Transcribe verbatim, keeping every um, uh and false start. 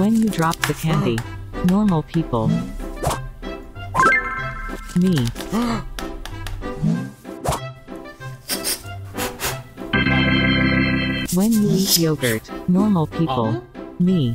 When you drop the candy. Normal people. Me. When you eat yogurt. Normal people. Me.